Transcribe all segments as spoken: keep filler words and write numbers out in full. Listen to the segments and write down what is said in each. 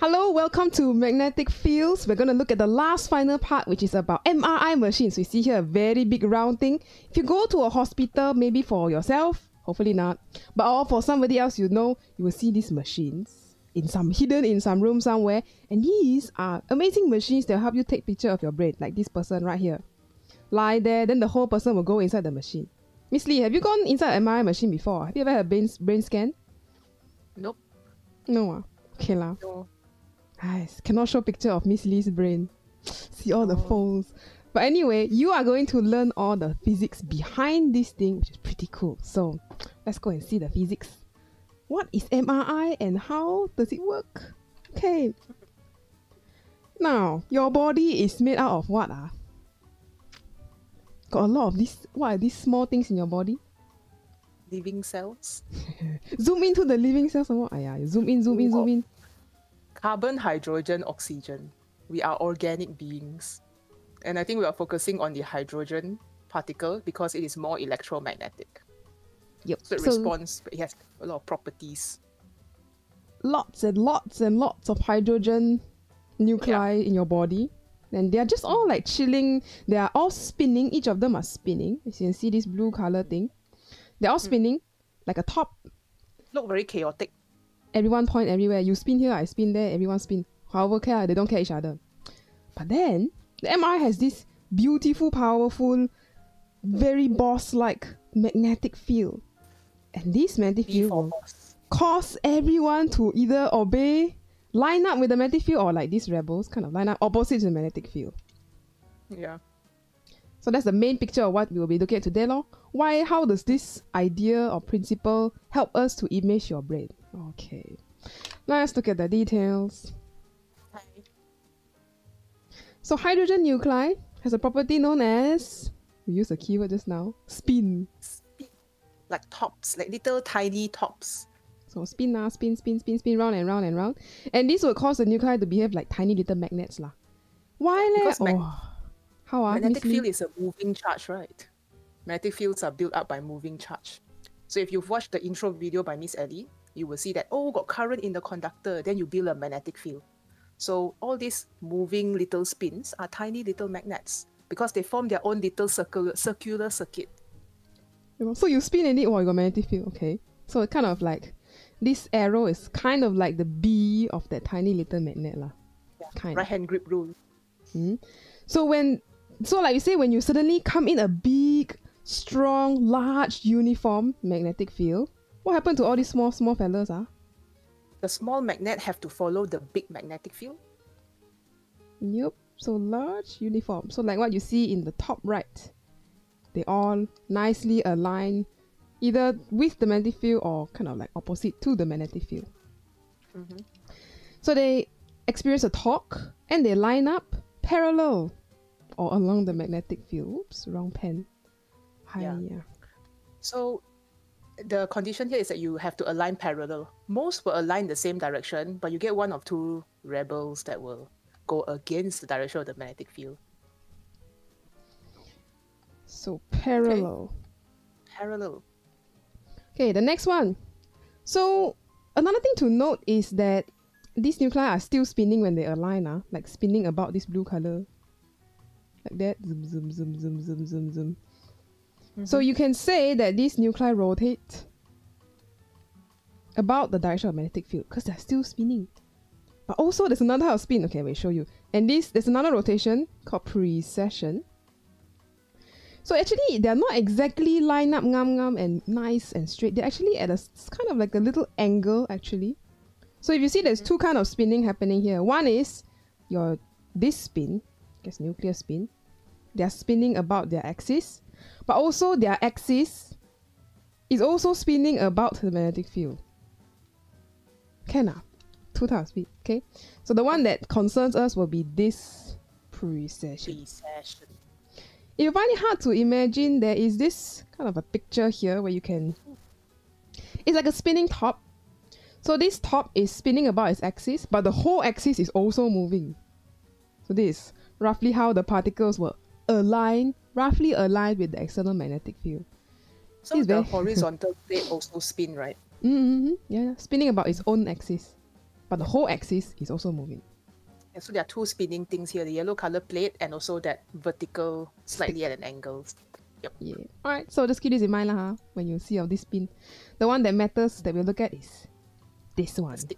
Hello, welcome to Magnetic Fields. We're going to look at the last final part, which is about M R I machines. We see here a very big round thing. If you go to a hospital, maybe for yourself, hopefully not, but or for somebody else you know, you will see these machines in some hidden in some room somewhere. And these are amazing machines that help you take picture of your brain, like this person right here. Lie there, then the whole person will go inside the machine. Miss Lee, have you gone inside an M R I machine before? Have you ever had a brain, brain scan? Nope. No ah? Okay lah. No. Guys, cannot show picture of Miss Lee's brain. See all oh. the folds. But anyway, you are going to learn all the physics behind this thing, which is pretty cool. So let's go and see the physics. What is M R I and how does it work? Okay. Now, your body is made out of what? Ah? Got a lot of these, what are these small things in your body? Living cells. Zoom into the living cells. Oh, yeah. Zoom in, zoom in, zoom in. Carbon, hydrogen, oxygen. We are organic beings. And I think we are focusing on the hydrogen particle because it is more electromagnetic. Yep. So it so responds, it has a lot of properties. Lots and lots and lots of hydrogen nuclei yeah. in your body. And they are just all like chilling. They are all spinning. Each of them are spinning. As you can see this blue color thing. They're all spinning mm. like a top. Look very chaotic. Everyone point everywhere. You spin here, I spin there, everyone spin. However, care, they don't care each other. But then, the M R I has this beautiful, powerful, very boss-like magnetic field. And this magnetic field will cause everyone to either obey, line up with the magnetic field, or like these rebels, kind of line up opposite to the magnetic field. Yeah. So that's the main picture of what we will be looking at today. Lor. Why, how does this idea or principle help us to image your brain? Okay, let's look at the details. Hi. So hydrogen nuclei has a property known as, we used the keyword just now, spin. Spin. Like tops, like little tiny tops. So spin lah, spin, spin, spin, spin, round and round and round. And this will cause the nuclei to behave like tiny little magnets lah. Why leh? Oh, how are magnetic field is a moving charge, right? Magnetic fields are built up by moving charge. So if you've watched the intro video by Miss Ellie, you will see that, oh, got current in the conductor, then you build a magnetic field. So all these moving little spins are tiny little magnets because they form their own little circular, circular circuit. So you spin and it, oh, you got magnetic field, okay. So it kind of like, this arrow is kind of like the B of that tiny little magnet lah. Yeah. Kind right hand grip rule. Mm-hmm. So when, so like you say, when you suddenly come in a big, strong, large, uniform magnetic field, what happened to all these small, small fellas? Ah? The small magnet have to follow the big magnetic field. Yep. So large, uniform. So like what you see in the top right. They all nicely align either with the magnetic field or kind of like opposite to the magnetic field. Mm-hmm. So they experience a torque and they line up parallel or along the magnetic field. Oops, wrong pen. Hi, yeah. yeah. So the condition here is that you have to align parallel. Most will align the same direction, but you get one of two rebels that will go against the direction of the magnetic field. So parallel. Okay. Parallel. Okay, the next one. So another thing to note is that these nuclei are still spinning when they align, uh, like spinning about this blue color. Like that. Zoom, zoom, zoom, zoom, zoom, zoom, zoom. Mm-hmm. So you can say that these nuclei rotate about the direction of magnetic field because they're still spinning. But also there's another type of spin. Okay, let me show you. And this, there's another rotation called precession. So actually they're not exactly lined up ngam ngam and nice and straight. They're actually at a kind of like a little angle actually. So if you see there's two kind of spinning happening here. One is your this spin, I guess nuclear spin. They're spinning about their axis. But also their axis is also spinning about the magnetic field. Can ah? Two times speed, okay? So the one that concerns us will be this precession. Precession. If you find it hard to imagine, there is this kind of a picture here where you can... It's like a spinning top. So this top is spinning about its axis, but the whole axis is also moving. So this is roughly how the particles will align roughly aligned with the external magnetic field. So this the very horizontal plate also spin, right? Mm-hmm. Yeah, spinning about its own axis. but the whole axis is also moving. And so there are two spinning things here, the yellow color plate and also that vertical, slightly at an angle. Yep. Yeah. Alright, so just keep this in mind lah, huh? When you see of this spin. The one that matters that we'll look at is this one. The stick.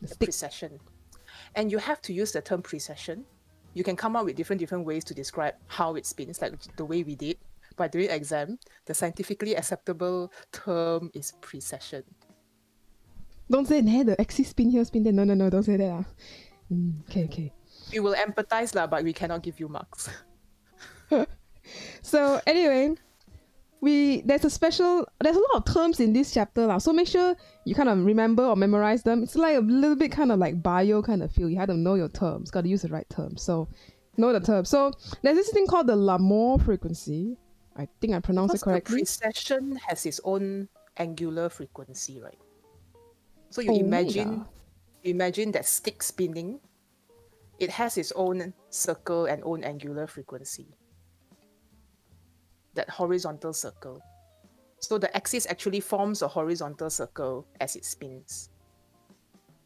The, the stick. Precession. And you have to use the term precession. You can come up with different different ways to describe how it spins, like the way we did. But during exam, the scientifically acceptable term is precession. Don't say, nah, the axis spin here, spin there. No, no, no, don't say that. Uh. Mm, okay, okay. We will empathize, lah, but we cannot give you marks. So anyway, we there's a special, there's a lot of terms in this chapter, lah. So make sure you kind of remember or memorize them. It's like a little bit kind of like bio kind of feel. You have to know your terms, got to use the right terms. So know the terms. So there's this thing called the Larmor frequency. I think I pronounced because it correctly. The precession has its own angular frequency, right? So you oh, imagine, yeah. imagine that stick spinning. It has its own circle and own angular frequency. That horizontal circle. So the axis actually forms a horizontal circle as it spins.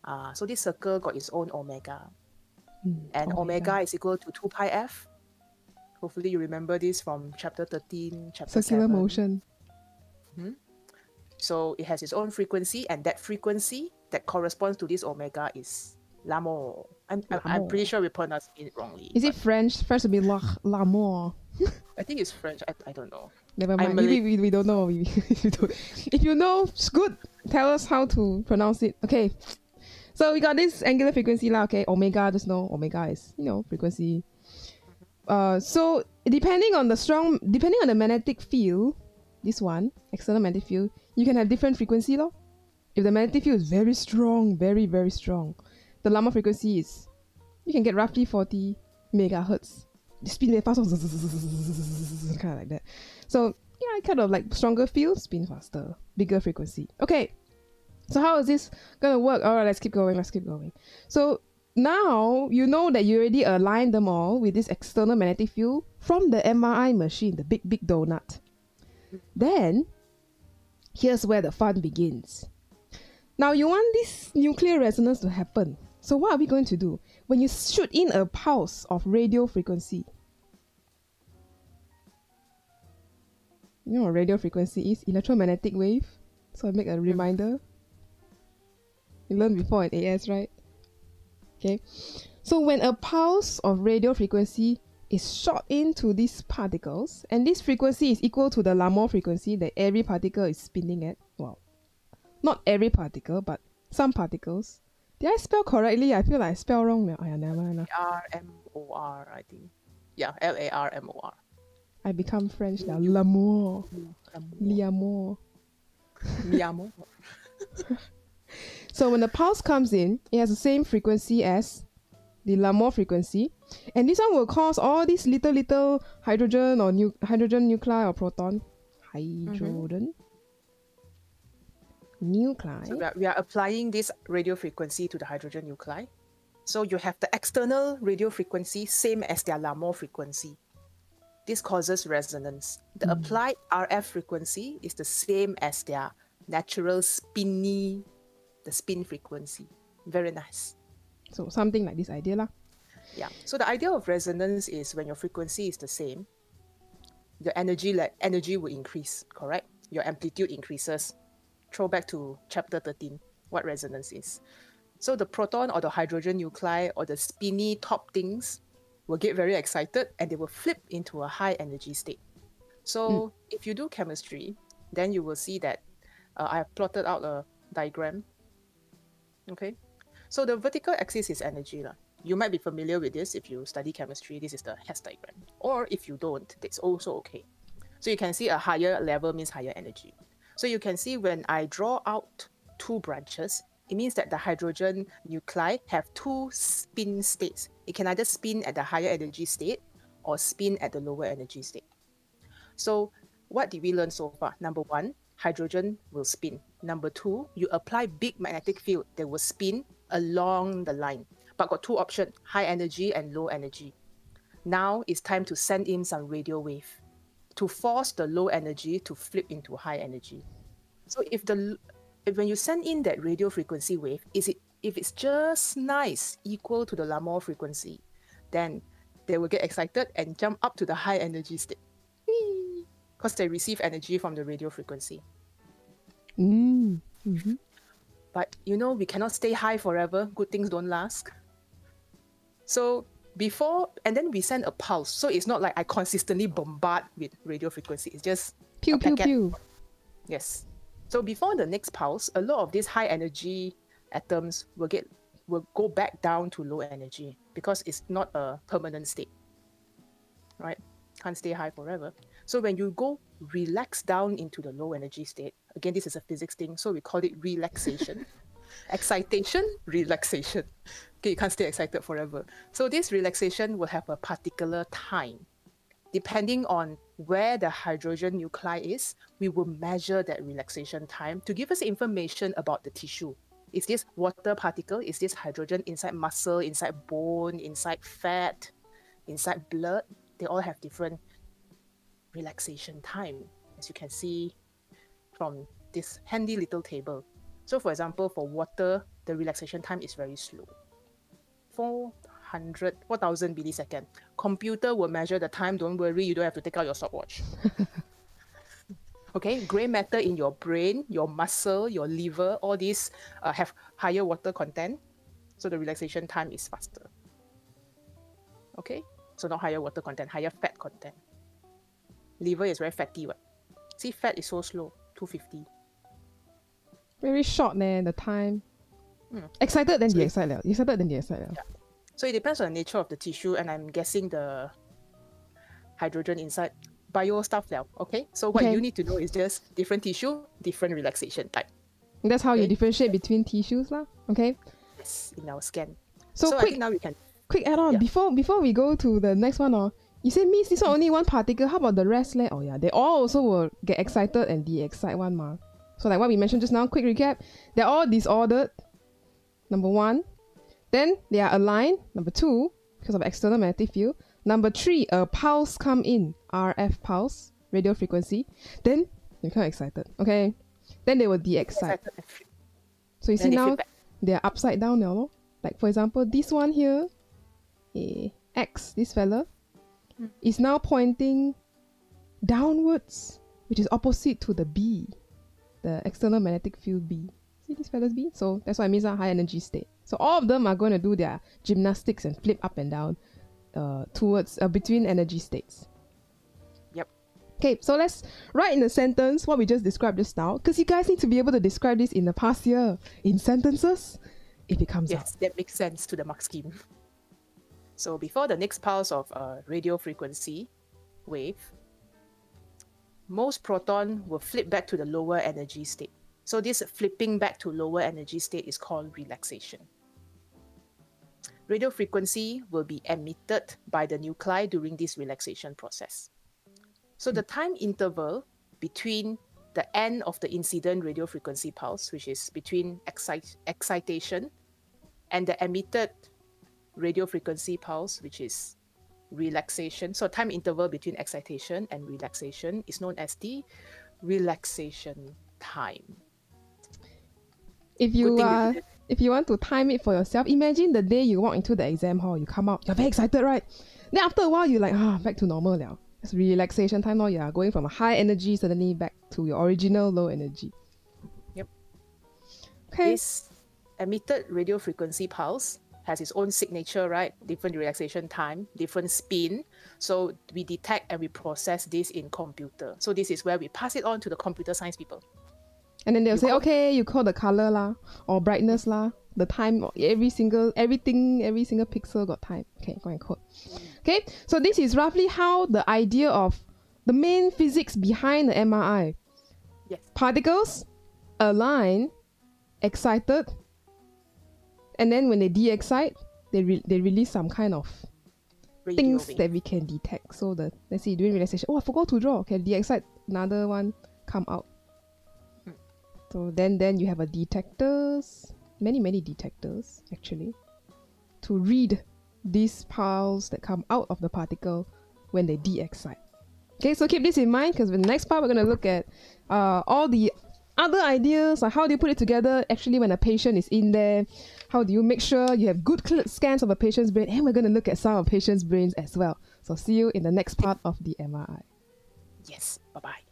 Uh, so this circle got its own omega. Mm, and omega. omega is equal to two pi f. Hopefully you remember this from chapter thirteen, chapter seven. Circular motion. Hmm? So it has its own frequency, and that frequency that corresponds to this omega is l'amour. I'm, I'm, I'm pretty sure we pronounced it wrongly. Is it French? French would be l'amour. I think it's French. I, I don't know. Never mind. We, we, we don't know. We, we don't. If you know, it's good. Tell us how to pronounce it. Okay. So we got this angular frequency now. Okay, omega. Just know omega is, you know, frequency. Uh, so depending on the strong, depending on the magnetic field, this one, external magnetic field, you can have different frequency lor. If the magnetic field is very strong, very, very strong, the Larmor frequency is, you can get roughly forty megahertz. The spin very fast, kind of like that. So yeah, kind of like stronger field, spin faster, bigger frequency. Okay, so how is this gonna work? All right, let's keep going, let's keep going. So now you know that you already aligned them all with this external magnetic field from the M R I machine, the big, big donut. Then, here's where the fun begins. Now you want this nuclear resonance to happen. So what are we going to do? When you shoot in a pulse of radio frequency, you know what radio frequency is? Electromagnetic wave. So I make a reminder. You learned before at A S, right? Okay, so when a pulse of radio frequency is shot into these particles, and this frequency is equal to the Larmor frequency that every particle is spinning at. Well, not every particle, but some particles. Did I spell correctly? I feel like I spell wrong now. I never know. L A R M O R, I think. Yeah, L A R M O R. I become French now. L'amour. L'amour. L'amour. So when the pulse comes in, it has the same frequency as the Larmor frequency, and this one will cause all these little little hydrogen or nu hydrogen nuclei or proton hydrogen mm-hmm. nuclei. So we are, we are applying this radio frequency to the hydrogen nuclei. So you have the external radio frequency same as their Larmor frequency. This causes resonance. The mm. applied R F frequency is the same as their natural spinny, the spin frequency. Very nice. So something like this idea lah. Yeah. So the idea of resonance is when your frequency is the same, your energy like energy will increase, correct? Your amplitude increases. Throw back to chapter thirteen, what resonance is. So the proton or the hydrogen nuclei or the spinny top things will get very excited and they will flip into a high energy state. So mm. if you do chemistry, then you will see that uh, I have plotted out a diagram. Okay. So the vertical axis is energy. You might be familiar with this if you study chemistry. This is the Hess diagram. Or if you don't, it's also okay. So you can see a higher level means higher energy. So you can see when I draw out two branches, it means that the hydrogen nuclei have two spin states. It can either spin at the higher energy state or spin at the lower energy state. So what did we learn so far? Number one, hydrogen will spin. Number two, you apply big magnetic field that will spin along the line, but got two options, high energy and low energy. Now it's time to send in some radio wave to force the low energy to flip into high energy. So if the if when you send in that radio frequency wave, is it if it's just nice equal to the Larmor frequency, then they will get excited and jump up to the high energy state because they receive energy from the radio frequency. Mm. Mm-hmm. But you know, we cannot stay high forever. Good things don't last. So before, and then we send a pulse. So it's not like I consistently bombard with radio frequency. It's just pew, pew, pew. Yes. So before the next pulse, a lot of these high energy atoms will get will go back down to low energy because it's not a permanent state, right? Can't stay high forever. So when you go relax down into the low energy state, again, this is a physics thing, so we call it relaxation. Excitation, relaxation. Okay, you can't stay excited forever. So this relaxation will have a particular time. Depending on where the hydrogen nuclei is, we will measure that relaxation time to give us information about the tissue. Is this water particle? Is this hydrogen inside muscle, inside bone, inside fat, inside blood? They all have different relaxation time, as you can see from this handy little table. So for example, for water, the relaxation time is very slow. four hundred, four thousand milliseconds. Computer will measure the time. Don't worry, you don't have to take out your stopwatch. Okay, gray matter in your brain, your muscle, your liver, all these uh, have higher water content. So the relaxation time is faster. Okay, so not higher water content, higher fat content. Liver is very fatty, right? See, fat is so slow, two fifty. Very short, man, the time. Mm. Excited, then so the excited. Excited, then the excited. Yeah. So it depends on the nature of the tissue, and I'm guessing the hydrogen inside bio stuff now, okay? So what okay. you need to know is just different tissue, different relaxation type. That's how okay. you differentiate between tissues, lah. Okay? Yes, in our scan. So, so quick, I think now we can... Quick add-on, yeah. before before we go to the next one, oh, you say, Miss, this is only one particle, how about the rest? Leh? Oh yeah, they all also will get excited and de-excite one, ma. So like what we mentioned just now, quick recap, they're all disordered, number one. Then they are aligned, number two, because of external magnetic field. Number three, a pulse come in, R F pulse, radio frequency. Then they become excited, okay? Then they will de-excite. So you then see now, they are upside down now. Like for example, this one here, eh, X, this fella, mm. is now pointing downwards, which is opposite to the B, the external magnetic field B. See this fella's B? So that's what it means, a high energy state. So all of them are going to do their gymnastics and flip up and down uh, towards, uh, between energy states. Yep. Okay, so let's write in a sentence what we just described just now, because you guys need to be able to describe this in the past year in sentences if it comes up. Yes, that makes sense to the mark scheme. So before the next pulse of uh, radio frequency wave, most proton will flip back to the lower energy state. So this flipping back to lower energy state is called relaxation. Radio frequency will be emitted by the nuclei during this relaxation process. So the time interval between the end of the incident radio frequency pulse, which is between excite excitation and the emitted radio frequency pulse, which is relaxation. So time interval between excitation and relaxation is known as the relaxation time. If you uh, if you want to time it for yourself, imagine the day you walk into the exam hall, you come out, you're very excited, right? Then after a while, you're like, ah, back to normal now. It's relaxation time now, you are going from a high energy suddenly back to your original low energy. Yep. Okay. This emitted radio frequency pulse has its own signature, right? Different relaxation time, different spin. So we detect and we process this in computer. So this is where we pass it on to the computer science people. And then they'll you say, okay, you call the color lah, or brightness lah, the time, every single, everything, every single pixel got time. Okay, go and code. Okay, so this is roughly how the idea of the main physics behind the M R I. Yes. Particles, align, excited, and then when they de-excite, they, re they release some kind of radio things wave that we can detect. So the, let's see, doing relaxation, oh, I forgot to draw. Okay, de-excite, another one come out. So then, then you have a detectors, many, many detectors actually, to read these pulses that come out of the particle when they de-excite. Okay, so keep this in mind because in the next part, we're going to look at uh, all the other ideas, like how do you put it together actually when a patient is in there? How do you make sure you have good scans of a patient's brain? And we're going to look at some of patients' brains as well. So see you in the next part of the M R I. Yes, bye-bye.